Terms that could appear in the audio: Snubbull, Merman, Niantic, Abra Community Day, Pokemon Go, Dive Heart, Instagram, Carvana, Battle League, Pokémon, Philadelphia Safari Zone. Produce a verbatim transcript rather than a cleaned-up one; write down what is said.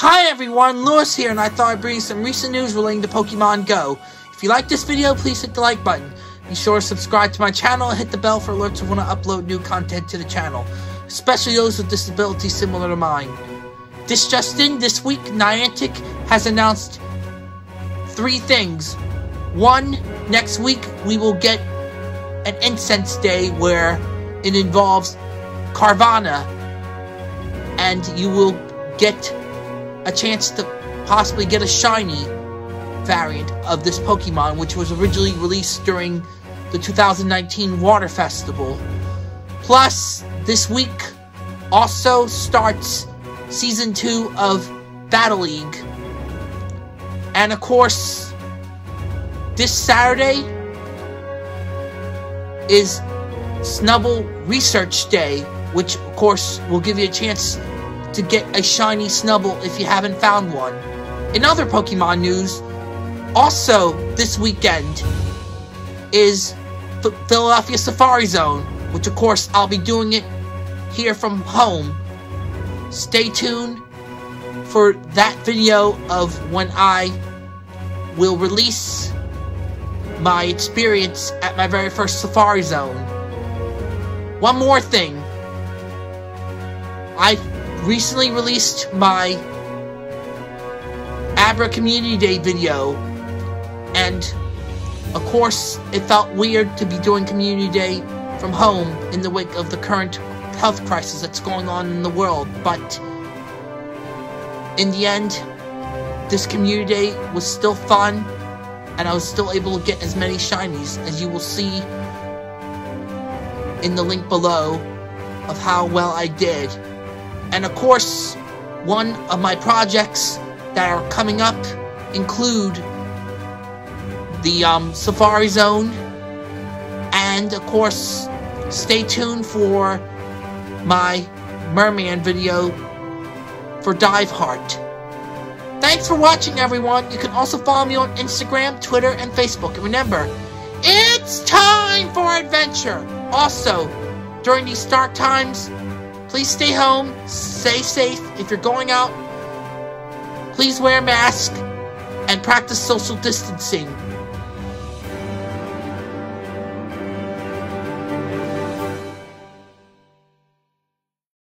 Hi everyone, Lewis here, and I thought I'd bring you some recent news relating to Pokemon Go. If you like this video, please hit the like button. Be sure to subscribe to my channel and hit the bell for alerts when I upload new content to the channel, especially those with disabilities similar to mine. This just in, this week, Niantic has announced three things. One, next week we will get an incense day where it involves Carvana, and you will get a chance to possibly get a shiny variant of this Pokemon, which was originally released during the two thousand nineteen Water Festival. Plus, this week also starts Season two of Battle League. And of course, this Saturday is Snubbull Research Day, which of course will give you a chance to get a shiny Snubbull if you haven't found one. In other Pokemon news, also this weekend is F Philadelphia Safari Zone, which of course I'll be doing it here from home. Stay tuned for that video of when I will release my experience at my very first Safari Zone. One more thing, I recently released my Abra Community Day video, and of course it felt weird to be doing Community Day from home in the wake of the current health crisis that's going on in the world, but in the end this Community Day was still fun and I was still able to get as many shinies as you will see in the link below of how well I did. And of course, one of my projects that are coming up include the um, Safari Zone, and of course, stay tuned for my Merman video for Dive Heart. Thanks for watching, everyone. You can also follow me on Instagram, Twitter, and Facebook. And remember, it's time for adventure! Also, during these dark times, please stay home, stay safe. If you're going out, please wear a mask and practice social distancing.